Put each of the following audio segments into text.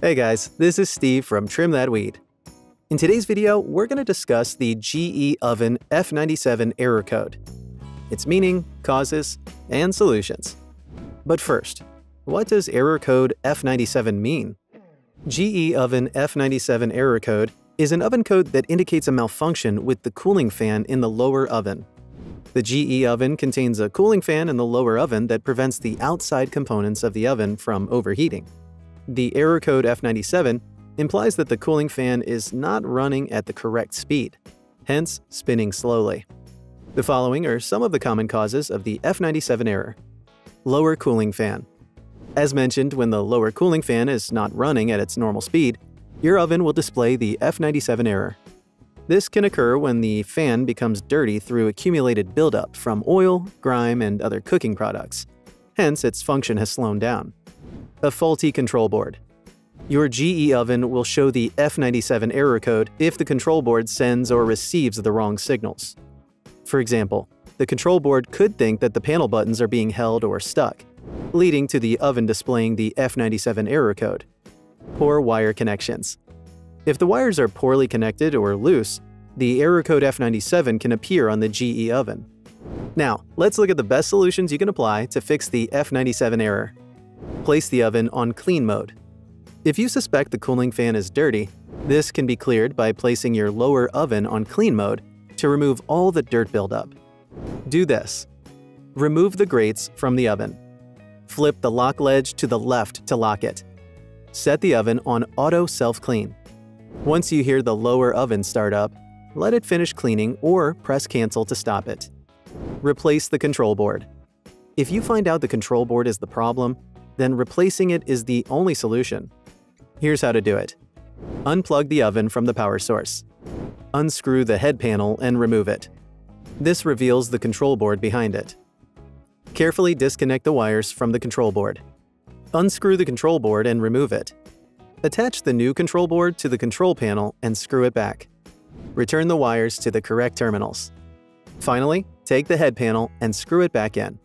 Hey guys, this is Steve from Trim That Weed. In today's video, we're going to discuss the GE Oven F97 error code, its meaning, causes, and solutions. But first, what does error code F97 mean? GE Oven F97 error code is an oven code that indicates a malfunction with the cooling fan in the lower oven. The GE oven contains a cooling fan in the lower oven that prevents the outside components of the oven from overheating. The error code F97 implies that the cooling fan is not running at the correct speed, hence spinning slowly. The following are some of the common causes of the F97 error. Lower cooling fan. As mentioned, when the lower cooling fan is not running at its normal speed, your oven will display the F97 error. This can occur when the fan becomes dirty through accumulated buildup from oil, grime, and other cooking products. Hence, its function has slowed down. A faulty control board. Your GE oven will show the F97 error code if the control board sends or receives the wrong signals. For example, the control board could think that the panel buttons are being held or stuck, leading to the oven displaying the F97 error code. Poor wire connections. If the wires are poorly connected or loose, the error code F97 can appear on the GE oven. Now, let's look at the best solutions you can apply to fix the F97 error. Place the oven on clean mode. If you suspect the cooling fan is dirty, this can be cleared by placing your lower oven on clean mode to remove all the dirt buildup. Do this. Remove the grates from the oven. Flip the lock ledge to the left to lock it. Set the oven on auto self-clean. Once you hear the lower oven start up, let it finish cleaning or press cancel to stop it. Replace the control board. If you find out the control board is the problem, then replacing it is the only solution. Here's how to do it. Unplug the oven from the power source. Unscrew the head panel and remove it. This reveals the control board behind it. Carefully disconnect the wires from the control board. Unscrew the control board and remove it. Attach the new control board to the control panel and screw it back. Return the wires to the correct terminals. Finally, take the head panel and screw it back in.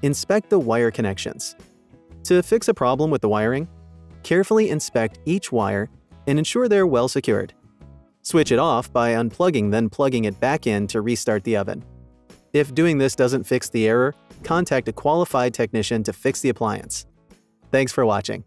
Inspect the wire connections. To fix a problem with the wiring, carefully inspect each wire and ensure they're well secured. Switch it off by unplugging then plugging it back in to restart the oven. If doing this doesn't fix the error, contact a qualified technician to fix the appliance. Thanks for watching.